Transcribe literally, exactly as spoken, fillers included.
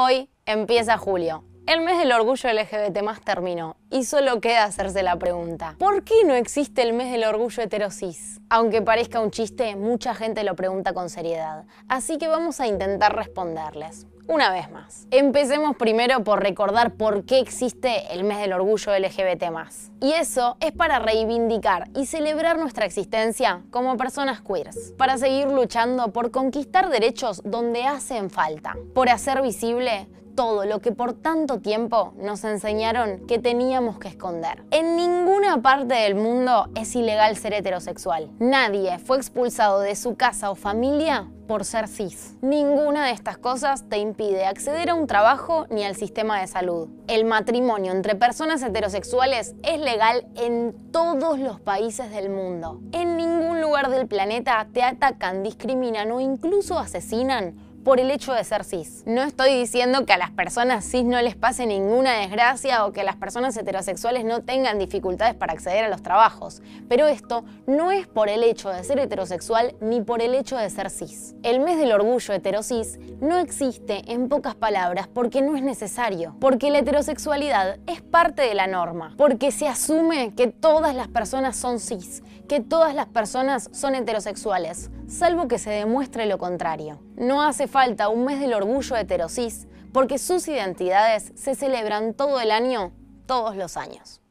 Hoy empieza julio. El mes del orgullo L G B T más terminó y solo queda hacerse la pregunta: ¿por qué no existe el mes del orgullo heterosis? Aunque parezca un chiste, mucha gente lo pregunta con seriedad, así que vamos a intentar responderles. Una vez más. Empecemos primero por recordar por qué existe el mes del orgullo L G B T más. Y eso es para reivindicar y celebrar nuestra existencia como personas queers. Para seguir luchando por conquistar derechos donde hacen falta. Por hacer visible todo lo que por tanto tiempo nos enseñaron que teníamos que esconder. En ninguna parte del mundo es ilegal ser heterosexual. Nadie fue expulsado de su casa o familia por ser cis. Ninguna de estas cosas te impide acceder a un trabajo ni al sistema de salud. El matrimonio entre personas heterosexuales es legal en todos los países del mundo. En ningún lugar del planeta te atacan, discriminan o incluso asesinan por el hecho de ser cis. No estoy diciendo que a las personas cis no les pase ninguna desgracia o que las personas heterosexuales no tengan dificultades para acceder a los trabajos, pero esto no es por el hecho de ser heterosexual ni por el hecho de ser cis. El mes del orgullo heterosis no existe, en pocas palabras, porque no es necesario, porque la heterosexualidad es parte de la norma, porque se asume que todas las personas son cis, que todas las personas son heterosexuales, salvo que se demuestre lo contrario. No hace falta un mes del orgullo heterosis porque sus identidades se celebran todo el año, todos los años.